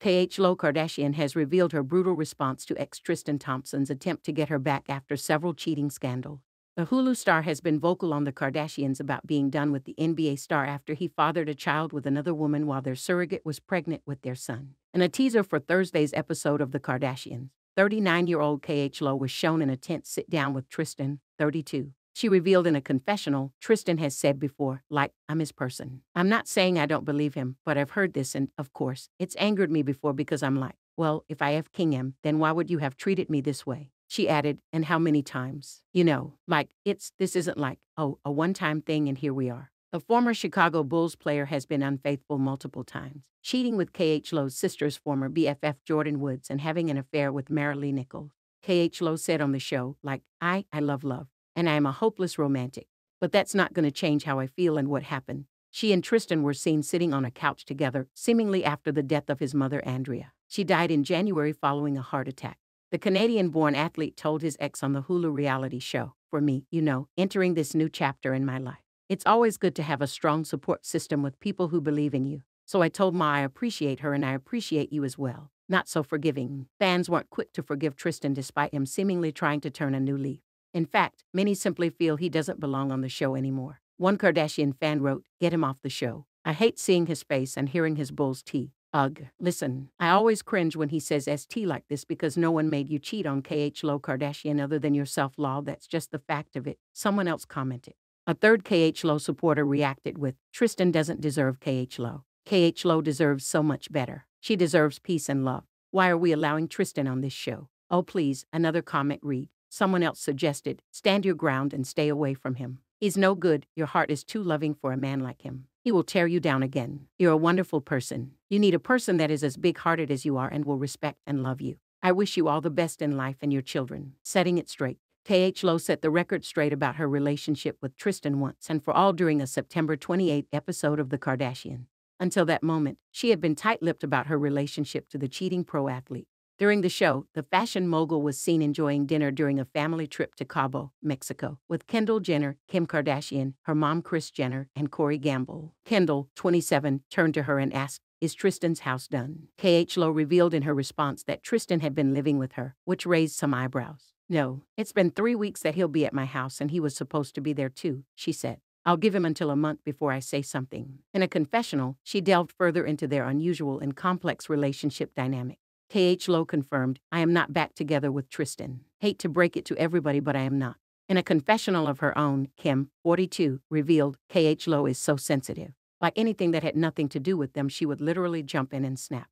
Khloé Kardashian has revealed her brutal response to ex Tristan Thompson's attempt to get her back after several cheating scandals. The Hulu star has been vocal on the Kardashians about being done with the NBA star after he fathered a child with another woman while their surrogate was pregnant with their son. In a teaser for Thursday's episode of The Kardashians, 39-year-old Khloé was shown in a tense sit-down with Tristan, 32. She revealed in a confessional, "Tristan has said before, like, I'm his person. I'm not saying I don't believe him, but I've heard this and, of course, it's angered me before because I'm like, well, if I F-king him, then why would you have treated me this way?" She added, "And how many times? You know, like, this isn't like, oh, a one-time thing and here we are." The former Chicago Bulls player has been unfaithful multiple times, cheating with Khloé's sister's former BFF Jordyn Woods and having an affair with Maralee Nichols. Khloé said on the show, like, I love love. And I am a hopeless romantic. But that's not going to change how I feel and what happened." She and Tristan were seen sitting on a couch together, seemingly after the death of his mother, Andrea. She died in January following a heart attack. The Canadian-born athlete told his ex on the Hulu reality show, "For me, you know, entering this new chapter in my life, it's always good to have a strong support system with people who believe in you. So I told Ma I appreciate her and I appreciate you as well." Not so forgiving. Fans weren't quick to forgive Tristan despite him seemingly trying to turn a new leaf. In fact, many simply feel he doesn't belong on the show anymore. One Kardashian fan wrote, "Get him off the show. I hate seeing his face and hearing his bull's tea. Ugh. Listen, I always cringe when he says ST like this because no one made you cheat on Khloé Kardashian other than yourself, lol. That's just the fact of it," someone else commented. A third Khloé supporter reacted with, "Tristan doesn't deserve Khloé. Khloé deserves so much better. She deserves peace and love. Why are we allowing Tristan on this show? Oh please," another comment read. Someone else suggested, "Stand your ground and stay away from him. He's no good. Your heart is too loving for a man like him. He will tear you down again. You're a wonderful person. You need a person that is as big-hearted as you are and will respect and love you. I wish you all the best in life and your children." Setting it straight. Khloé set the record straight about her relationship with Tristan once and for all during a September 28 episode of The Kardashian. Until that moment, she had been tight-lipped about her relationship to the cheating pro-athlete. During the show, the fashion mogul was seen enjoying dinner during a family trip to Cabo, Mexico, with Kendall Jenner, Kim Kardashian, her mom Kris Jenner, and Corey Gamble. Kendall, 27, turned to her and asked, "Is Tristan's house done?" Khloé revealed in her response that Tristan had been living with her, which raised some eyebrows. "No, it's been 3 weeks that he'll be at my house and he was supposed to be there too," she said. "I'll give him until a month before I say something." In a confessional, she delved further into their unusual and complex relationship dynamic. Khloé confirmed, "I am not back together with Tristan. Hate to break it to everybody, but I am not." In a confessional of her own, Kim, 42, revealed, "Khloé is so sensitive. Like anything that had nothing to do with them, she would literally jump in and snap.